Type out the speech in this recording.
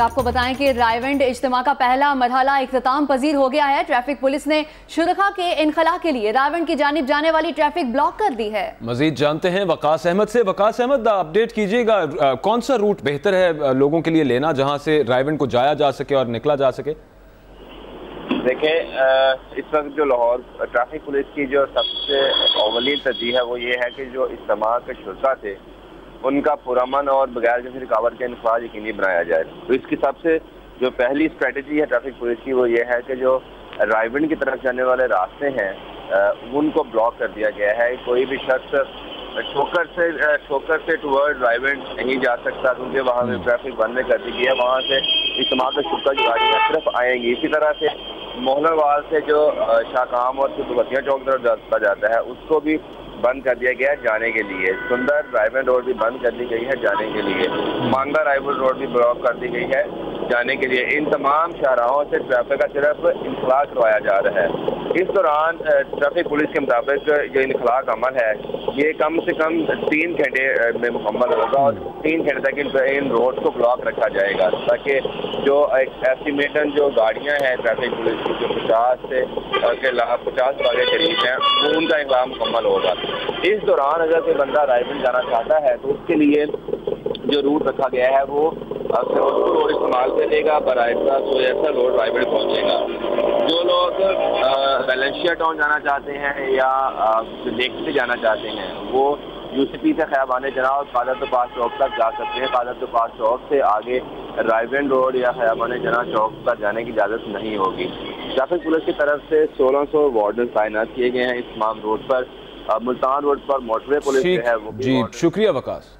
तो आपको बताएं कि रायविंद इज्तिमा का पहला मरहला इख्तिताम पजीर हो गया है। ट्रैफिक पुलिस ने शुरा के इनखला के लिए रायविंद की जानिब जाने वाली ट्रैफिक ब्लॉक कर दी है। मजीद जानते हैं वकास अहमद से। वकास अहमद, अपडेट कीजिएगा, कौन सा रूट बेहतर है लोगों के लिए लेना जहाँ से रायविंद को जाया जा सके और निकला जा सके? देखें, इस वक्त जो लाहौर ट्रैफिक पुलिस की जो सबसे अवली तरजीह है वो ये है कि जो इज्तिमा के शुरा थे उनका पुरमन और बगैर किसी रुकावट के इंखलाज यकीनी बनाया जाए। तो इसकी सबसे जो पहली स्ट्रेटजी है ट्रैफिक पुलिस की वो ये है कि जो रायविंद की तरफ जाने वाले रास्ते हैं उनको ब्लॉक कर दिया गया है। कोई भी शख्स शोकर से टूवर्ड रायविंद नहीं जा सकता क्योंकि वहाँ पर ट्रैफिक बंद कर दी गई है। वहाँ से इस्तेमाल का शुक्र की गाड़ियाँ सिर्फ आएंगी। इसी तरह से मोहलवाल से जो शाह काम और बतिया चौक की तरफ जाता है उसको भी बंद कर दिया गया है जाने के लिए। सुंदर रायवल रोड भी बंद कर दी गई है जाने के लिए। मांगा रायवल रोड भी ब्लॉक कर दी गई है जाने के लिए। इन तमाम शाहराहों से ट्रैफिक का सिर्फ इंखला करवाया जा रहा है। इस दौरान ट्रैफिक पुलिस के मुताबिक जो इंखला अमल है ये कम से कम 3 घंटे में मुकम्मल होगा और 3 घंटे तक इन रोड को ब्लॉक रखा जाएगा ताकि जो एस्टिमेटन जो गाड़ियाँ हैं ट्रैफिक पुलिस की जो 50 वाले करीब हैं उनका इंखला मुकम्मल होगा। इस दौरान अगर कोई बंदा रायविंद जाना चाहता है तो उसके लिए जो रूट रखा गया है वो रोड इस्तेमाल करेगा, बरायता सोयसा रोड रायविंद पहुँचेगा। जो लोग बैलेंशिया टाउन जाना चाहते हैं या लेक से जाना चाहते हैं वो यूसी पी से खयाबान-ए-जिन्ना और खालिद दो बाज़ चौक तक जा सकते हैं। खालिद दो बाज़ चौक से आगे रायविंद रोड या खयाबान-ए-जिन्ना चौक तक जाने की इजाज़त नहीं होगी। ट्रैफिक पुलिस की तरफ से 1600 वार्डन तैनात किए गए हैं इस तमाम रोड पर। मुल्तान रोड पर मोटरवे पुलिस है वो। जी शुक्रिया वकास।